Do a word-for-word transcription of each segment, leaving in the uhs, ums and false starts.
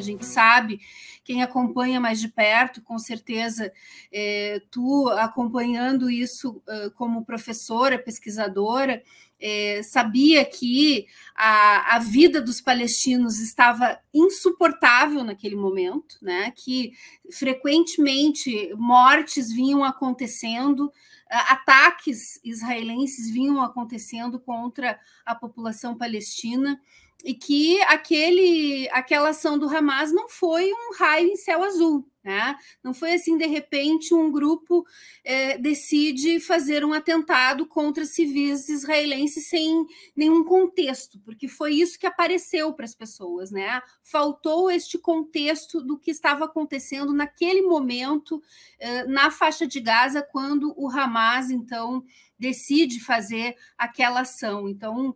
a gente sabe, quem acompanha mais de perto, com certeza é, tu acompanhando isso como professora, pesquisadora, é, sabia que a, a vida dos palestinos estava insuportável naquele momento, né? Que frequentemente mortes vinham acontecendo, ataques israelenses vinham acontecendo contra a população palestina, e que aquele, aquela ação do Hamas não foi um raio em céu azul, né? Não foi assim, de repente, um grupo eh, decide fazer um atentado contra civis israelenses sem nenhum contexto, porque foi isso que apareceu para as pessoas, né? Faltou este contexto do que estava acontecendo naquele momento eh, na faixa de Gaza, quando o Hamas, então, decide fazer aquela ação. Então,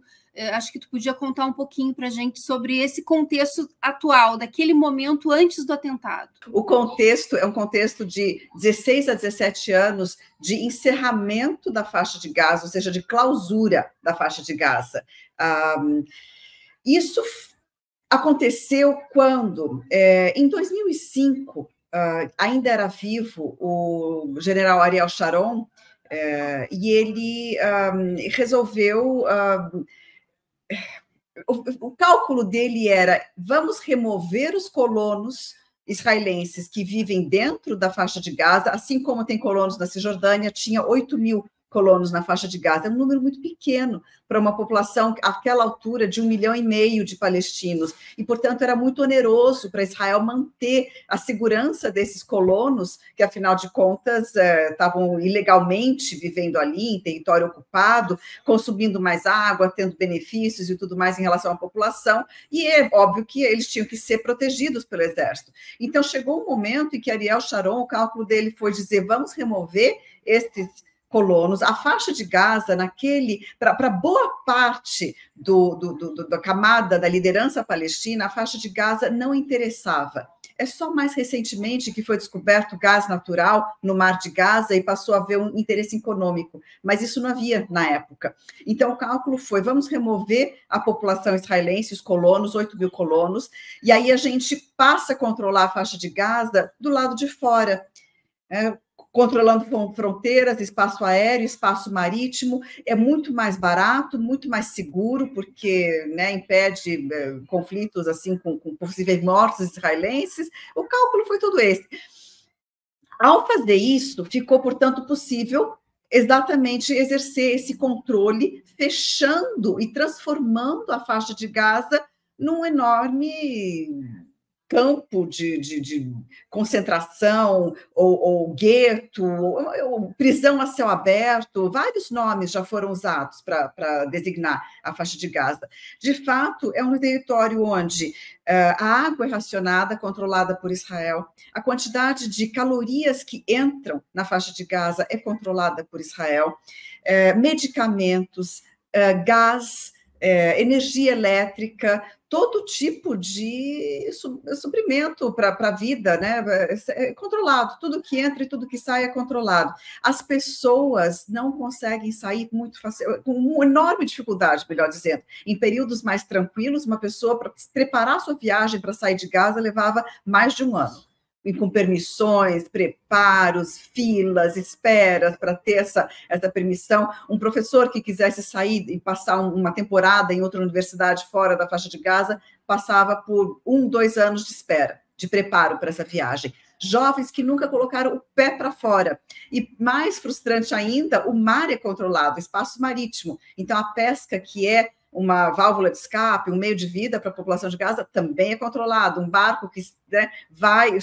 acho que tu podia contar um pouquinho para a gente sobre esse contexto atual, daquele momento antes do atentado. O contexto é um contexto de dezesseis a dezessete anos de encerramento da faixa de Gaza, ou seja, de clausura da faixa de Gaza. Um, isso aconteceu quando, é, em dois mil e cinco, uh, ainda era vivo o general Ariel Sharon, é, e ele um, resolveu... Um, O, o cálculo dele era: vamos remover os colonos israelenses que vivem dentro da faixa de Gaza, assim como tem colonos na Cisjordânia. Tinha oito mil colonos na faixa de Gaza, é um número muito pequeno para uma população, àquela altura, de um milhão e meio de palestinos, e, portanto, era muito oneroso para Israel manter a segurança desses colonos, que, afinal de contas, eh, estavam ilegalmente vivendo ali, em território ocupado, consumindo mais água, tendo benefícios e tudo mais em relação à população, e é óbvio que eles tinham que ser protegidos pelo exército. Então, chegou um momento em que Ariel Sharon, o cálculo dele foi dizer: vamos remover estes colonos. A faixa de Gaza, naquele, para boa parte do, do, do, da camada da liderança palestina, a faixa de Gaza não interessava. É só mais recentemente que foi descoberto gás natural no Mar de Gaza e passou a haver um interesse econômico, mas isso não havia na época. Então, o cálculo foi: vamos remover a população israelense, os colonos, oito mil colonos, e aí a gente passa a controlar a faixa de Gaza do lado de fora, né? Controlando fronteiras, espaço aéreo, espaço marítimo. É muito mais barato, muito mais seguro, porque, né, impede é, conflitos assim com, com possíveis mortes israelenses. O cálculo foi todo esse. Ao fazer isso, ficou, portanto, possível exatamente exercer esse controle, fechando e transformando a faixa de Gaza num enorme campo de, de, de concentração, ou, ou gueto, ou, ou prisão a céu aberto. Vários nomes já foram usados para designar a faixa de Gaza. De fato, é um território onde uh, a água é racionada, controlada por Israel, a quantidade de calorias que entram na faixa de Gaza é controlada por Israel, uh, medicamentos, uh, gás, É, energia elétrica, todo tipo de suprimento para a vida, né? É controlado, tudo que entra e tudo que sai é controlado. As pessoas não conseguem sair muito fácil, com uma enorme dificuldade, melhor dizendo. Em períodos mais tranquilos, uma pessoa, para preparar sua viagem para sair de Gaza, levava mais de um ano, com permissões, preparos, filas, esperas para ter essa, essa permissão. Um professor que quisesse sair e passar uma temporada em outra universidade fora da faixa de Gaza, passava por um, dois anos de espera, de preparo para essa viagem. Jovens que nunca colocaram o pé para fora. E mais frustrante ainda, o mar é controlado, o espaço marítimo. Então, a pesca, que é uma válvula de escape, um meio de vida para a população de Gaza, também é controlado. Um barco que, né, vai,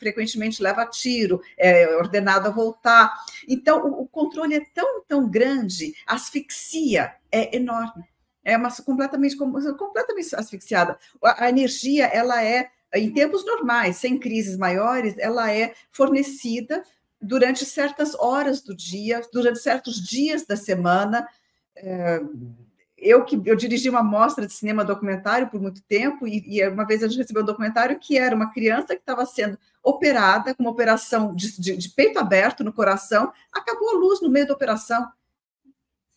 frequentemente leva tiro, é ordenado a voltar. Então, o, o controle é tão, tão grande, a asfixia é enorme. É uma, completamente, completamente asfixiada. A, a energia, ela é, em tempos normais, sem crises maiores, ela é fornecida durante certas horas do dia, durante certos dias da semana. É, Eu, que, eu dirigi uma mostra de cinema documentário por muito tempo, e, e uma vez a gente recebeu um documentário que era uma criança que estava sendo operada, com uma operação de, de, de peito aberto no coração. Acabou a luz no meio da operação.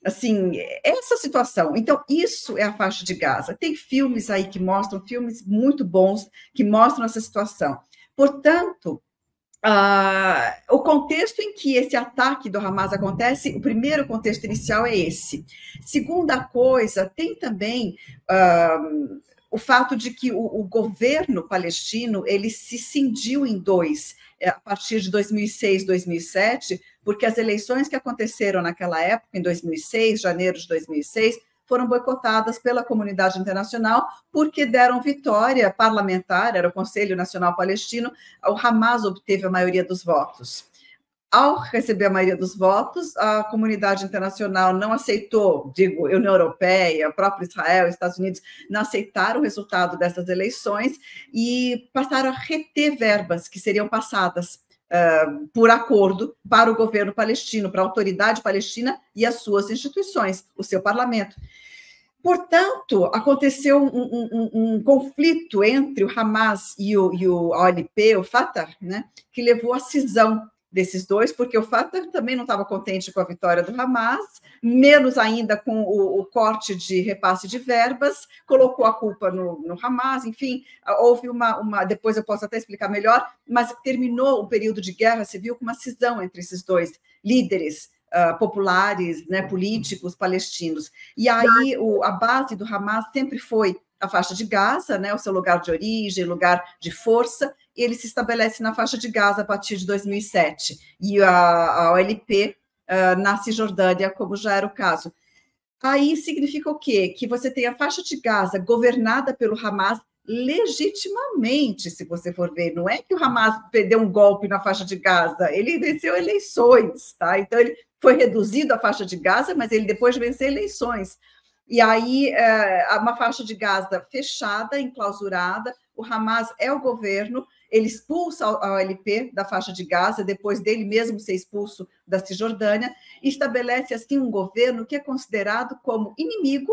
Assim, essa situação. Então, isso é a faixa de Gaza. Tem filmes aí que mostram, filmes muito bons, que mostram essa situação. Portanto, ah, o contexto em que esse ataque do Hamas acontece, o primeiro contexto inicial é esse. Segunda coisa, tem também ah, o fato de que o, o governo palestino, ele se cindiu em dois, a partir de dois mil e seis, dois mil e sete, porque as eleições que aconteceram naquela época, em dois mil e seis, janeiro de dois mil e seis, foram boicotadas pela comunidade internacional porque deram vitória parlamentar, era o Conselho Nacional Palestino, o Hamas obteve a maioria dos votos. Ao receber a maioria dos votos, a comunidade internacional não aceitou, digo, a União Europeia, o próprio Israel, Estados Unidos, não aceitaram o resultado dessas eleições e passaram a reter verbas que seriam passadas Uh, por acordo para o governo palestino, para a autoridade palestina e as suas instituições, o seu parlamento. Portanto, aconteceu um, um, um, um conflito entre o Hamas e o, e o O L P, o Fatah, né, que levou à cisão desses dois, porque o Fatah também não estava contente com a vitória do Hamas, menos ainda com o, o corte de repasse de verbas, colocou a culpa no, no Hamas, enfim, houve uma, uma... Depois eu posso até explicar melhor, mas terminou o período de guerra civil com uma cisão entre esses dois líderes uh, populares, né, políticos palestinos. E aí o, a base do Hamas sempre foi a faixa de Gaza, né, o seu lugar de origem, lugar de força, ele se estabelece na faixa de Gaza a partir de dois mil e sete, e a, a O L P uh, na Cisjordânia, como já era o caso. Aí significa o quê? Que você tem a faixa de Gaza governada pelo Hamas legitimamente, se você for ver. Não é que o Hamas perdeu um golpe na faixa de Gaza, ele venceu eleições, tá? Então ele foi reduzido à faixa de Gaza, mas ele depois venceu eleições. E aí uh, uma faixa de Gaza fechada, enclausurada, o Hamas é o governo, ele expulsa a O L P da faixa de Gaza, depois dele mesmo ser expulso da Cisjordânia, e estabelece assim um governo que é considerado como inimigo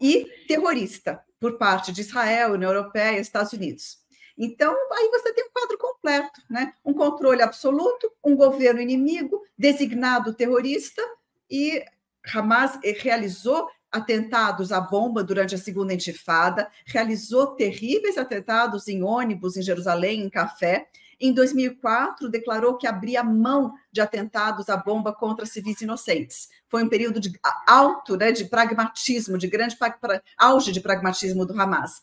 e terrorista por parte de Israel, União Europeia e Estados Unidos. Então, aí você tem um quadro completo, né? Um controle absoluto, um governo inimigo, designado terrorista, e Hamas realizou atentados à bomba durante a segunda intifada, realizou terríveis atentados em ônibus em Jerusalém, em café. Em dois mil e quatro, declarou que abria mão de atentados à bomba contra civis inocentes. Foi um período de alto, né, de pragmatismo, de grande pra, pra, auge de pragmatismo do Hamas.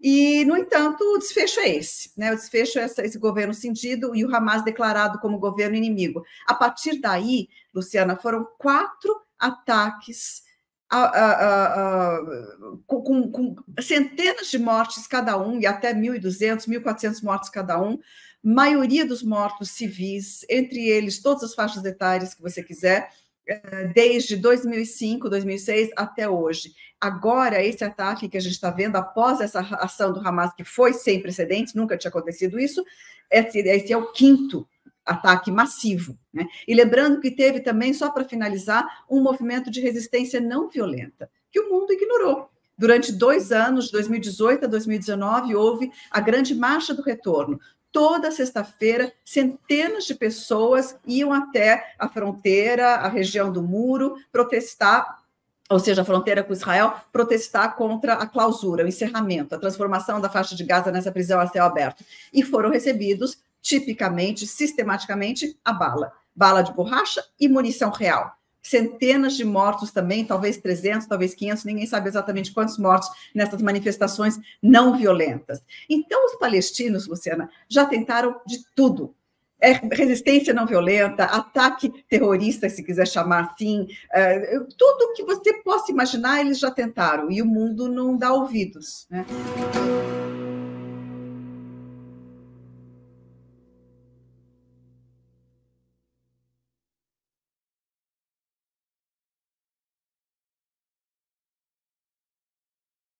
E, no entanto, o desfecho é esse, né? O desfecho é essa, esse governo cindido e o Hamas declarado como governo inimigo. A partir daí, Luciana, foram quatro ataques A, a, a, com, com centenas de mortes cada um, e até mil e duzentos, mil e quatrocentos mortes cada um, maioria dos mortos civis, entre eles todas as faixas etárias que você quiser, desde dois mil e cinco, dois mil e seis até hoje. Agora, esse ataque que a gente está vendo, após essa ação do Hamas, que foi sem precedentes, nunca tinha acontecido isso, esse, esse é o quinto ataque massivo, né? E lembrando que teve também, só para finalizar, um movimento de resistência não violenta, que o mundo ignorou. Durante dois anos, de dois mil e dezoito a dois mil e dezenove, houve a grande marcha do retorno. Toda sexta-feira, centenas de pessoas iam até a fronteira, a região do muro, protestar, ou seja, a fronteira com Israel, protestar contra a clausura, o encerramento, a transformação da faixa de Gaza nessa prisão a céu aberto. E foram recebidos tipicamente, sistematicamente, a bala. Bala de borracha e munição real. Centenas de mortos também, talvez trezentos, talvez quinhentos, ninguém sabe exatamente quantos mortos nessas manifestações não violentas. Então, os palestinos, Luciana, já tentaram de tudo. É resistência não violenta, ataque terrorista, se quiser chamar assim, é, tudo que você possa imaginar, eles já tentaram, e o mundo não dá ouvidos, né?